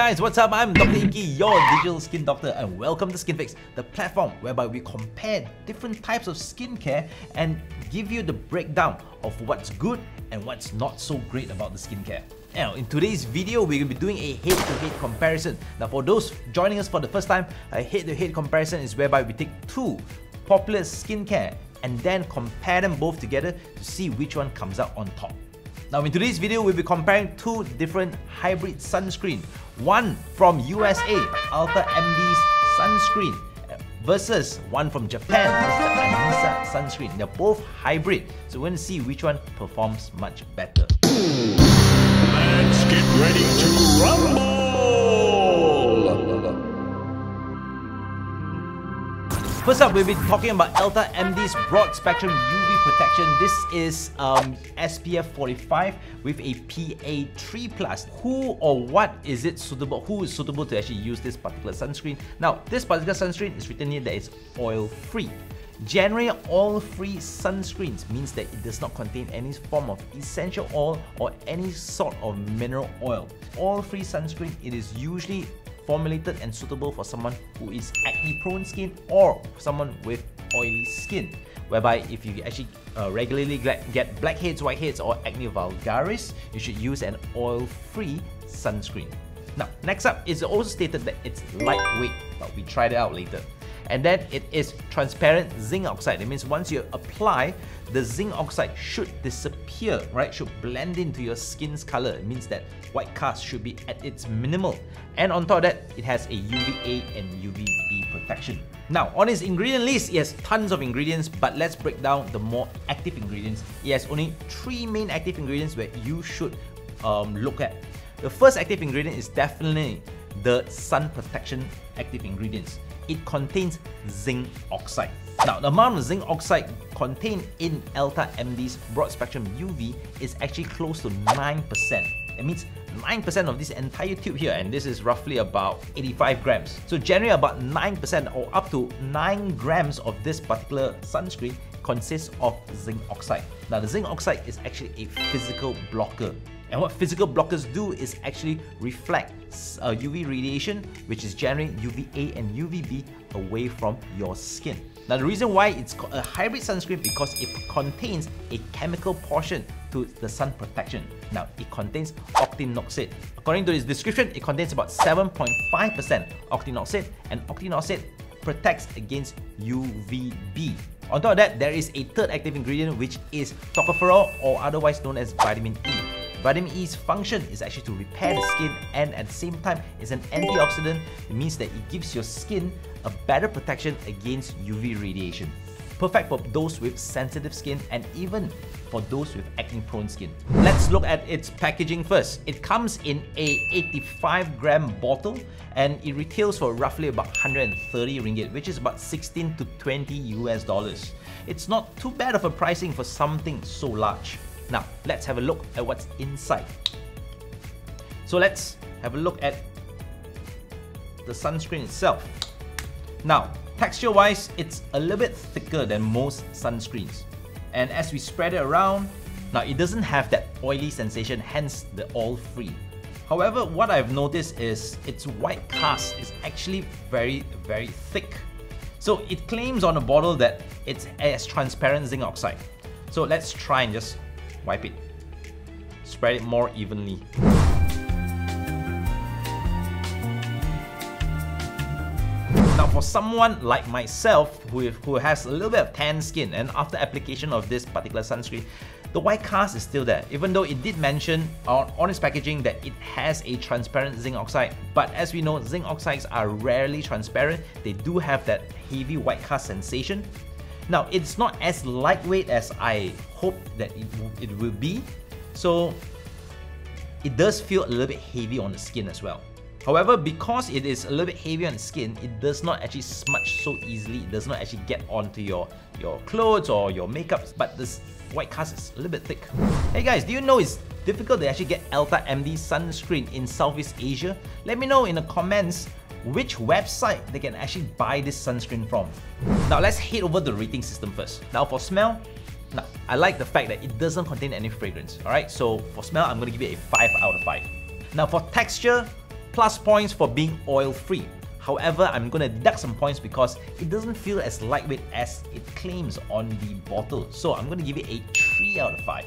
guys, what's up? I'm Dr. Ingky, your digital skin doctor, and welcome to Skynfyx, the platform whereby we compare different types of skincare and give you the breakdown of what's good and what's not so great about the skincare. Now, in today's video, we're going to be doing a head-to-head comparison. Now, for those joining us for the first time, a head-to-head comparison is whereby we take two popular skincare and then compare them both together to see which one comes out on top. Now, in today's video, we'll be comparing two different hybrid sunscreens. One from USA, Elta MD's sunscreen, versus one from Japan, Anessa sunscreen. They're both hybrid, so we're going to see which one performs much better. Let's get ready to rumble! First up, we'll be talking about Elta MD's broad spectrum UV protection. This is SPF 45 with a PA 3+. Who or what is it suitable? Who is suitable to actually use this particular sunscreen? Now, this particular sunscreen is written here that it's oil-free. Generally, oil-free sunscreens means that it does not contain any form of essential oil or any sort of mineral oil. Oil-free sunscreen, it is usually formulated and suitable for someone who is acne-prone skin or someone with oily skin, whereby if you actually regularly get blackheads, whiteheads, or acne vulgaris, you should use an oil-free sunscreen. Now, next up, it's also stated that it's lightweight, but we tried it out later. And then it is transparent zinc oxide. It means once you apply, the zinc oxide should disappear, right? Should blend into your skin's color. It means that white cast should be at its minimal. And on top of that, it has a UVA and UVB protection. Now, on its ingredient list, it has tons of ingredients, but let's break down the more active ingredients. It has only three main active ingredients where you should look at. The first active ingredient is definitely the sun protection active ingredients. It contains zinc oxide. Now, the amount of zinc oxide contained in Elta MD's broad spectrum UV is actually close to 9%. That means 9% of this entire tube here, and this is roughly about 85 grams. So generally about 9% or up to 9 grams of this particular sunscreen consists of zinc oxide. Now, the zinc oxide is actually a physical blocker. And what physical blockers do is actually reflect UV radiation, which is generally UVA and UVB, away from your skin. Now, the reason why it's a hybrid sunscreen because it contains a chemical portion to the sun protection. Now, it contains octinoxate. According to its description, it contains about 7.5% octinoxate, and octinoxate protects against UVB. On top of that, there is a third active ingredient, which is Tocopherol, or otherwise known as vitamin E. Vitamin E's function is actually to repair the skin, and at the same time, it's an antioxidant. It means that it gives your skin a better protection against UV radiation. Perfect for those with sensitive skin and even for those with acne-prone skin. Let's look at its packaging first. It comes in a 85-gram bottle, and it retails for roughly about 130 ringgit, which is about 16 to 20 US dollars. It's not too bad of a pricing for something so large. Now, let's have a look at what's inside. So let's have a look at the sunscreen itself. Now, texture-wise, it's a little bit thicker than most sunscreens. And as we spread it around, now it doesn't have that oily sensation, hence the oil-free. However, what I've noticed is its white cast is actually very, very thick. So it claims on the bottle that it has transparent zinc oxide. So let's try and just wipe it. Spread it more evenly. Now, for someone like myself who has a little bit of tan skin, and after application of this particular sunscreen, the white cast is still there, even though it did mention on its packaging that it has a transparent zinc oxide. But as we know, zinc oxides are rarely transparent. They do have that heavy white cast sensation. Now, it's not as lightweight as I hope that it will be, so it does feel a little bit heavy on the skin as well. However, because it is a little bit heavy on the skin, it does not actually smudge so easily. It does not actually get onto your clothes or your makeup, but this white cast is a little bit thick. Hey guys, do you know it's difficult to actually get Elta MD sunscreen in Southeast Asia? Let me know in the comments which website they can actually buy this sunscreen from. Now, let's head over to the rating system first. Now, for smell, now I like the fact that it doesn't contain any fragrance. Alright, so for smell, I'm going to give it a 5 out of 5. Now, for texture, Plus points for being oil-free. However, I'm going to deduct some points because it doesn't feel as lightweight as it claims on the bottle. So I'm going to give it a 3 out of 5.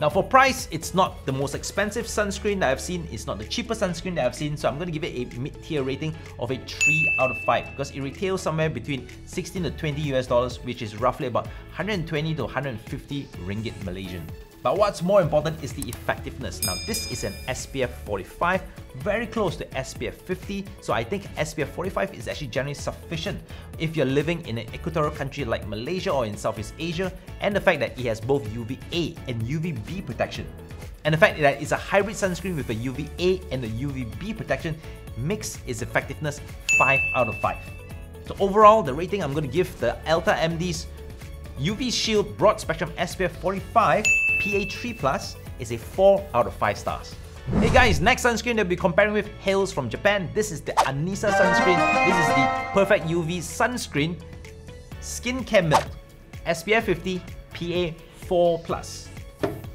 Now for price, it's not the most expensive sunscreen that I've seen. It's not the cheapest sunscreen that I've seen. So I'm going to give it a mid-tier rating of a 3 out of 5 because it retails somewhere between 16 to 20 US dollars, which is roughly about 120 to 150 ringgit Malaysian. But what's more important is the effectiveness. Now this is an SPF 45, very close to SPF 50. So I think SPF 45 is actually generally sufficient if you're living in an equatorial country like Malaysia or in Southeast Asia, and the fact that it has both UVA and UVB protection. And the fact that it's a hybrid sunscreen with a UVA and a UVB protection makes its effectiveness 5 out of 5. So overall, the rating I'm going to give the Elta MD's UV Shield Broad Spectrum SPF 45 PA3+ is a 4 out of 5 stars. Hey guys, next sunscreen that we'll be comparing with hails from Japan. This is the Anessa sunscreen. This is the Perfect UV Sunscreen Skincare Milk SPF 50 PA4+.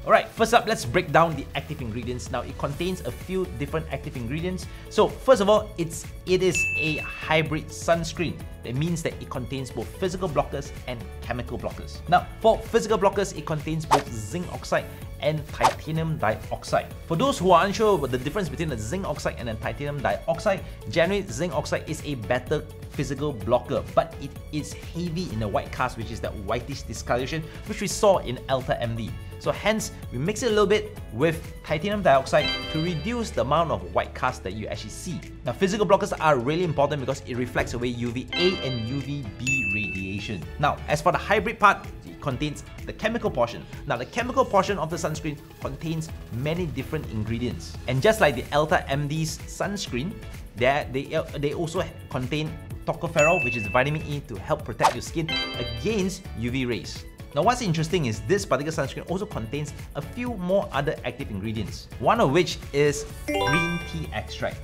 Alright, first up, let's break down the active ingredients. Now, it contains a few different active ingredients. So, first of all, it is a hybrid sunscreen. That means that it contains both physical blockers and chemical blockers. Now, for physical blockers, it contains both zinc oxide and titanium dioxide. For those who are unsure about the difference between a zinc oxide and a titanium dioxide, generally, zinc oxide is a better physical blocker, but it is heavy in the white cast, which is that whitish discoloration, which we saw in Elta MD. So hence, we mix it a little bit with titanium dioxide to reduce the amount of white cast that you actually see. Now, physical blockers are really important because it reflects away UVA and UVB radiation. Now, as for the hybrid part, it contains the chemical portion. Now, the chemical portion of the sunscreen contains many different ingredients. And just like the Elta MD's sunscreen, they also contain Tocopherol, which is vitamin E, to help protect your skin against UV rays. Now, what's interesting is this particular sunscreen also contains a few more other active ingredients, one of which is green tea extract.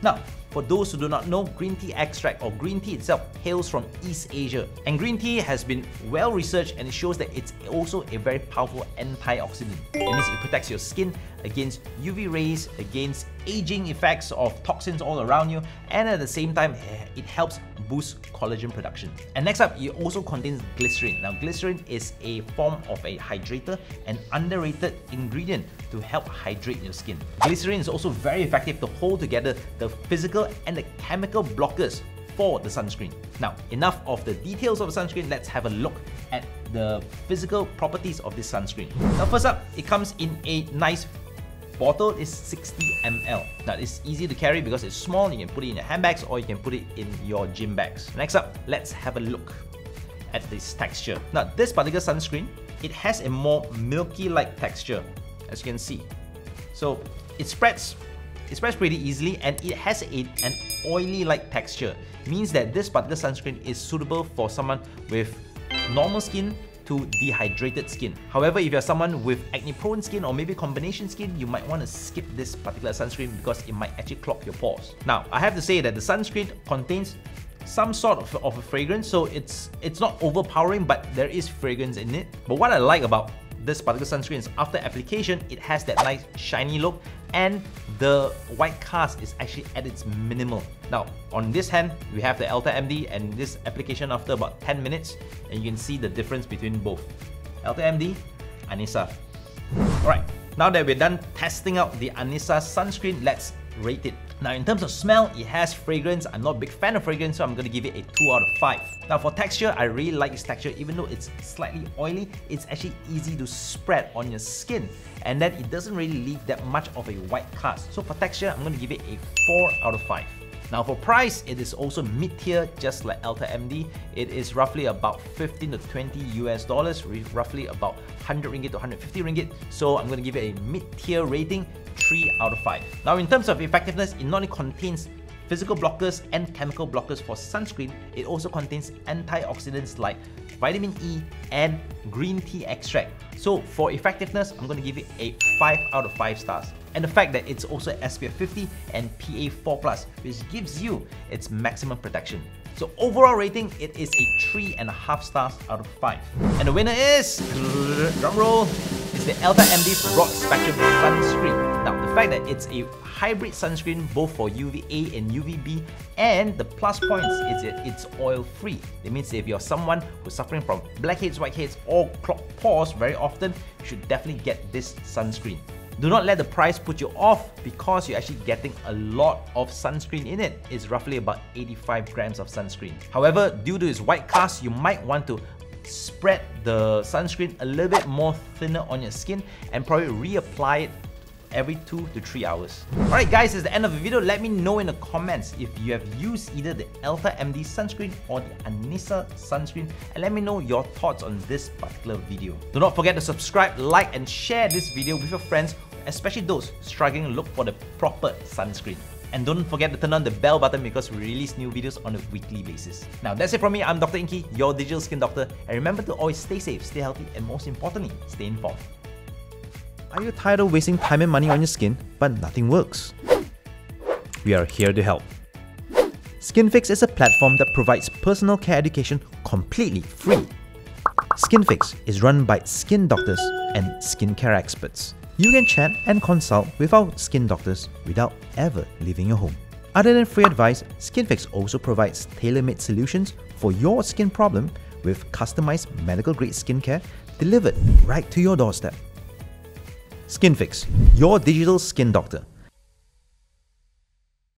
Now, for those who do not know, green tea extract or green tea itself hails from East Asia. And green tea has been well researched and it shows that it's also a very powerful antioxidant. It means it protects your skin against UV rays, against aging effects of toxins all around you, and at the same time, it helps boost collagen production. And next up, it also contains glycerin. Now, glycerin is a form of a hydrator, an underrated ingredient to help hydrate your skin. Glycerin is also very effective to hold together the physical and the chemical blockers for the sunscreen. Now, enough of the details of the sunscreen, let's have a look at the physical properties of this sunscreen. Now, first up, it comes in a nice bottle. Is 60 ml. Now, it's easy to carry because it's small. You can put it in your handbags or you can put it in your gym bags. Next up, let's have a look at this texture. Now, this particular sunscreen, it has a more milky-like texture, as you can see. So it spreads pretty easily, and it has an oily-like texture. It means that this particular sunscreen is suitable for someone with normal skin to dehydrated skin. However, if you're someone with acne-prone skin or maybe combination skin, you might want to skip this particular sunscreen because it might actually clog your pores. Now, I have to say that the sunscreen contains some sort of a fragrance, so it's not overpowering, but there is fragrance in it. But what I like about this particular sunscreen is after application, it has that nice shiny look and the white cast is actually at its minimal. Now, on this hand, we have the Elta MD and this application after about 10 minutes, and you can see the difference between both. Elta MD, Anessa. Alright, now that we're done testing out the Anessa sunscreen, let's rate it. Now, in terms of smell, it has fragrance. I'm not a big fan of fragrance, so I'm gonna give it a 2 out of 5. Now, for texture, I really like this texture. Even though it's slightly oily, it's actually easy to spread on your skin. And then it doesn't really leave that much of a white cast. So for texture, I'm gonna give it a 4 out of 5. Now, for price, it is also mid-tier, just like Elta MD. It is roughly about 15 to 20 US dollars, roughly about 100 ringgit to 150 ringgit. So I'm gonna give it a mid-tier rating, 3 out of 5. Now, in terms of effectiveness, it not only contains physical blockers and chemical blockers for sunscreen, it also contains antioxidants like vitamin E and green tea extract. So for effectiveness, I'm going to give it a 5 out of 5 stars. And the fact that it's also SPF 50 and PA4+, which gives you its maximum protection. So overall rating, it is a 3.5 stars out of 5. And the winner is, drum roll, is the Elta MD's Broad Spectrum Sunscreen. Now, the fact that it's a hybrid sunscreen both for UVA and UVB, and the plus points is it's oil-free. That means if you're someone who's suffering from blackheads, whiteheads, or clogged pores very often, you should definitely get this sunscreen. Do not let the price put you off, because you're actually getting a lot of sunscreen in it. It's roughly about 85 grams of sunscreen. However, due to its white cast, you might want to spread the sunscreen a little bit more thinner on your skin and probably reapply it every 2 to 3 hours. Alright guys, it's the end of the video. Let me know in the comments if you have used either the Elta MD sunscreen or the Anessa sunscreen, and let me know your thoughts on this particular video. Do not forget to subscribe, like and share this video with your friends, especially those struggling to look for the proper sunscreen. And don't forget to turn on the bell button, because we release new videos on a weekly basis. Now that's it from me. I'm Dr. Ingky, your digital skin doctor. And remember to always stay safe, stay healthy, and most importantly, stay informed. Are you tired of wasting time and money on your skin, but nothing works? We are here to help. Skynfyx is a platform that provides personal care education completely free. Skynfyx is run by skin doctors and skincare experts. You can chat and consult with our skin doctors without ever leaving your home. Other than free advice, Skynfyx also provides tailor-made solutions for your skin problem with customized medical-grade skincare delivered right to your doorstep. Skynfyx, your digital skin doctor.